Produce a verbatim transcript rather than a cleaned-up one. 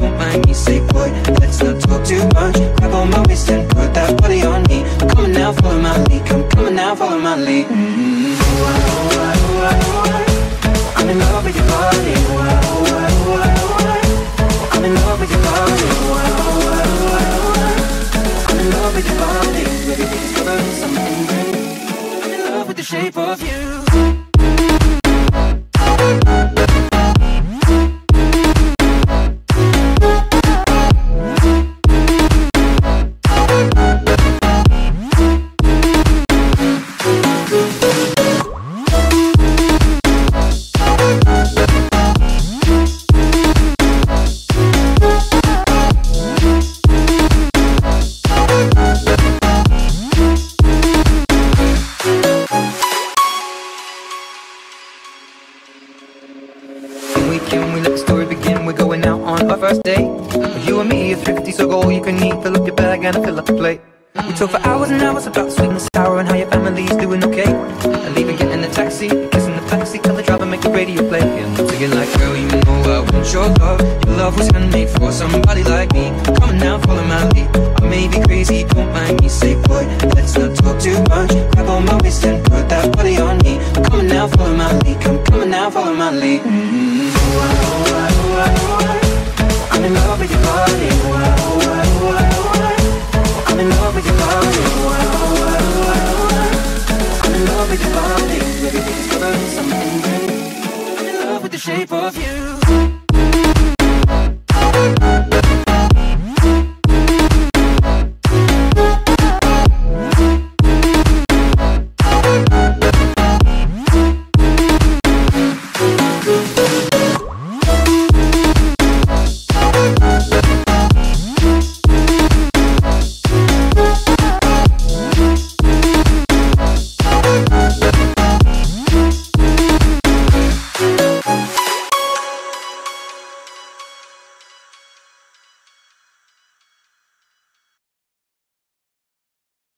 with my knees. Say boy, let's not talk too much. Grab on my waist and put that body on me. I'm coming now, follow my lead. I'm coming now, follow my lead. Mm-hmm. Oh, oh, oh, oh, oh, oh. I'm in love with your body. Oh, oh, oh, oh, oh, oh. I'm in love with your body. Oh, oh, oh, oh, oh. I'm in love with your body. Baby, discover something new. I'm in love with the shape of you. I'm coming now, follow my lead. I'm coming now, follow my lead. Mm-hmm. Oh, oh, oh, oh,